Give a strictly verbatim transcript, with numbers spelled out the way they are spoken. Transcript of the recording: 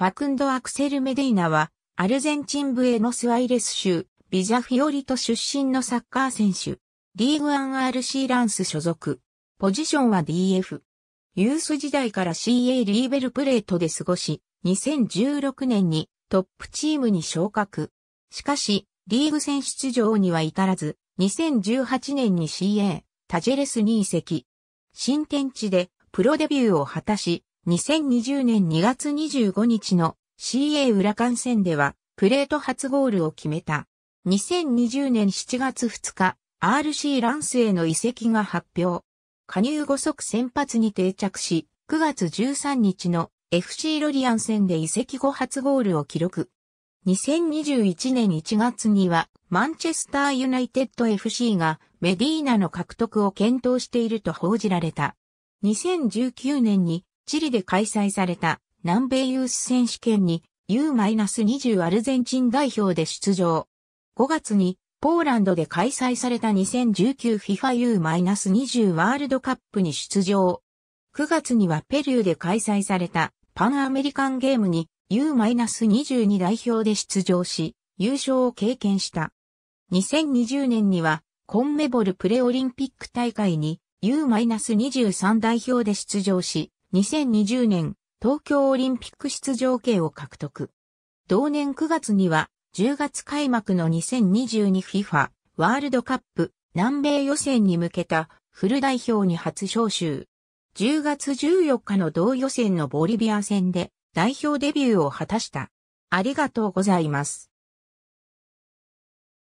ファクンド・アクセル・メディーナは、アルゼンチンブエノスアイレス州、ビジャフィオリト出身のサッカー選手。リーグワン アールシー ランス所属。ポジションは ディーエフ。ユース時代から シーエー リーベルプレートで過ごし、にせんじゅうろくねんにトップチームに昇格。しかし、リーグ戦出場には至らず、にせんじゅうはちねんに シーエー、タジェレスに移籍。新天地でプロデビューを果たし、にせんにじゅうねんにがつにじゅうごにちの シーエー ウラカン戦では、プレート初ゴールを決めた。にせんにじゅうねんしちがつふつか、アールシー ランスへの移籍が発表。加入後即先発に定着し、くがつじゅうさんにちの エフシー ロリアン戦で移籍後初ゴールを記録。にせんにじゅういちねんいちがつには、マンチェスターユナイテッド エフシー がメディーナの獲得を検討していると報じられた。にせんじゅうきゅうねんにチリで開催された南米ユース選手権に ユーにじゅう アルゼンチン代表で出場。ごがつに、ポーランドで開催された にせんじゅうきゅう フィファ ユーにじゅう ワールドカップに出場。くがつにはペルーで開催されたパンアメリカンゲームに ユーにじゅう 代表で出場し、優勝を経験した。にせんにじゅうねんにはコンメボルプレオリンピック大会に ユーにじゅうさん 代表で出場し、にせんにじゅうねん東京オリンピック出場権を獲得。同年くがつには、じゅうがつ開幕の にせんにじゅうに フィファ ワールドカップ南米予選に向けたフル代表に初招集。じゅうがつじゅうよっかの同予選のボリビア戦で代表デビューを果たした。ありがとうございます。